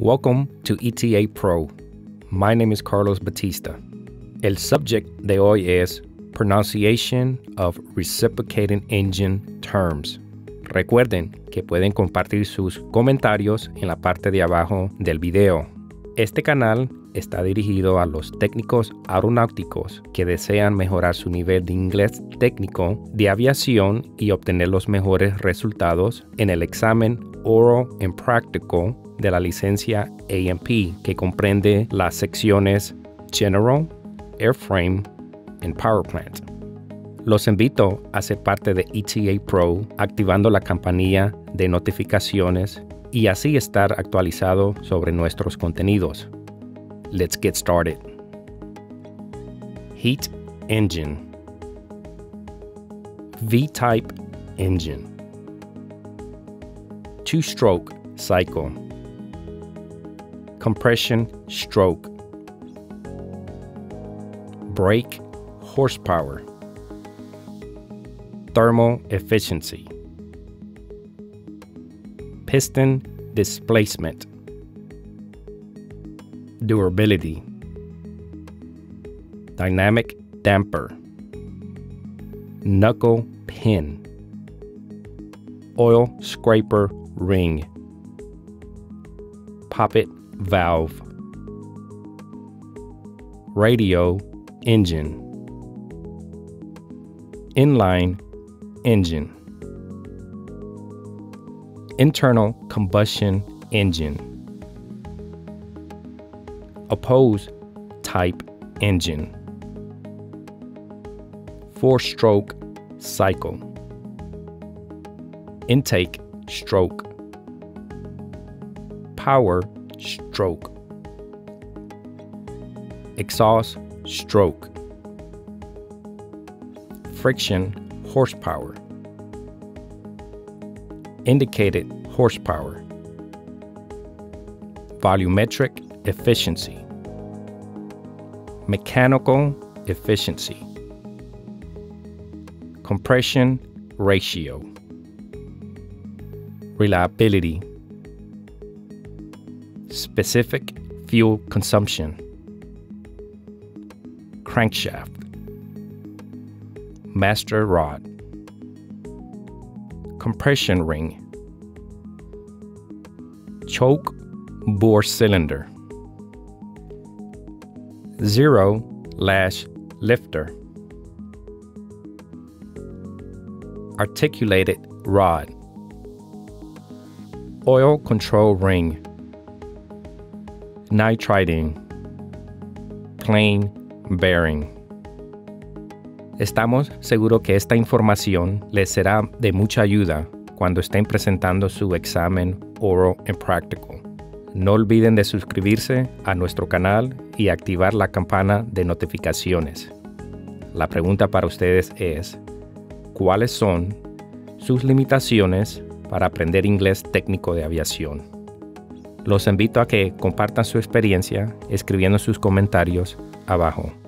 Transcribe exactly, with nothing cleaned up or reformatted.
Welcome to E T A Pro. My name is Carlos Batista. El subject de hoy es pronunciation of reciprocating engine terms. Recuerden que pueden compartir sus comentarios en la parte de abajo del video. Este canal está dirigido a los técnicos aeronáuticos que desean mejorar su nivel de inglés técnico de aviación y obtener los mejores resultados en el examen oral y práctico de la licencia A M P, que comprende las secciones General, Airframe y Power Plant. Los invito a ser parte de E T A Pro activando la campanilla de notificaciones y así estar actualizado sobre nuestros contenidos. Let's get started. Heat engine. V-type engine. Two-stroke cycle. Compression stroke. Brake horsepower. Thermal efficiency. Piston displacement. Durability. Dynamic damper. Knuckle pin. Oil scraper ring. Poppet valve. Radio engine. Inline engine. Internal combustion engine. Opposed type engine. Four-stroke cycle. Intake stroke. Power stroke. Exhaust stroke. Friction horsepower. Indicated horsepower. Volumetric efficiency. Mechanical efficiency. Compression ratio. Reliability. Specific fuel consumption. Crankshaft. Master rod. Compression ring. Choke bore cylinder. Zero lash lifter. Articulated rod. Oil control ring. Nitriding. Plain bearing. Estamos seguros que esta información les será de mucha ayuda cuando estén presentando su examen oral y práctico. No olviden de suscribirse a nuestro canal y activar la campana de notificaciones. La pregunta para ustedes es, ¿cuáles son sus limitaciones para aprender inglés técnico de aviación? Los invito a que compartan su experiencia escribiendo sus comentarios abajo.